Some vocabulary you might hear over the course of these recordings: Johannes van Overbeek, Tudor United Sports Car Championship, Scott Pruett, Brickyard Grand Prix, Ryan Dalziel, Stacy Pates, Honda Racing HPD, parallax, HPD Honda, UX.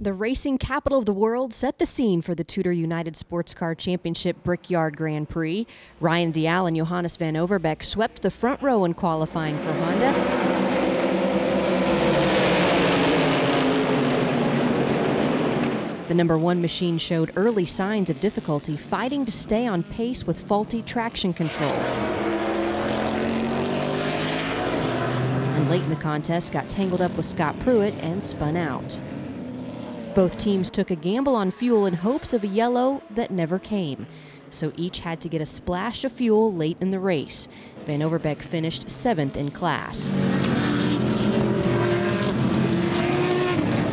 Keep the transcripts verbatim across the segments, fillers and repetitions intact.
The racing capital of the world set the scene for the Tudor United Sports Car Championship Brickyard Grand Prix. Ryan Dalziel and Johannes van Overbeek swept the front row in qualifying for Honda. The number one machine showed early signs of difficulty, fighting to stay on pace with faulty traction control. And late in the contest, got tangled up with Scott Pruett and spun out. Both teams took a gamble on fuel in hopes of a yellow that never came, so each had to get a splash of fuel late in the race. Van Overbeek finished seventh in class.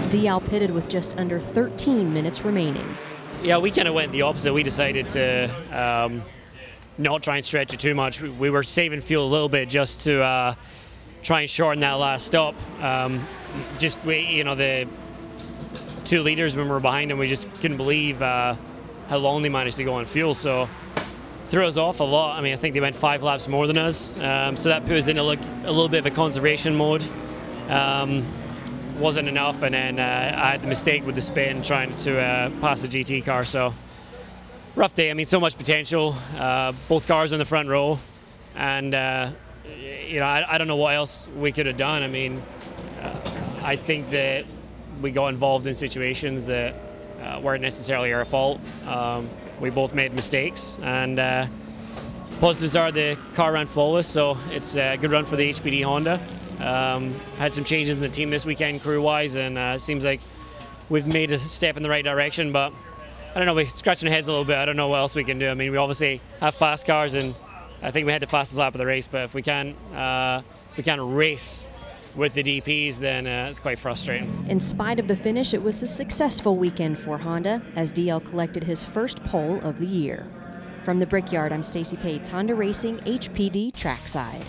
Dalziel pitted with just under thirteen minutes remaining. Yeah, we kind of went the opposite. We decided to um, not try and stretch it too much. We were saving fuel a little bit just to uh, try and shorten that last stop. Um, just, we, you know, the... two leaders when we were behind them, we just couldn't believe uh, how long they managed to go on fuel, so threw us off a lot. I mean, I think they went five laps more than us, um, so that put us in a, look, a little bit of a conservation mode. Um, wasn't enough, and then uh, I had the mistake with the spin trying to uh, pass the G T car, so rough day. I mean, so much potential, uh, both cars in the front row, and uh, you know, I, I don't know what else we could have done. I mean, uh, I think that we got involved in situations that uh, weren't necessarily our fault. Um, we both made mistakes, and uh, positives are the car ran flawless, so it's a good run for the H P D Honda. Um, had some changes in the team this weekend crew-wise, and uh, it seems like we've made a step in the right direction, but I don't know, we're scratching our heads a little bit. I don't know what else we can do. I mean, we obviously have fast cars, and I think we had the fastest lap of the race, but if we can't, uh, we can't race with the D Ps, then uh, it's quite frustrating. In spite of the finish, it was a successful weekend for Honda as Dalziel collected his first pole of the year. From the Brickyard, I'm Stacy Pates, Honda Racing H P D Trackside.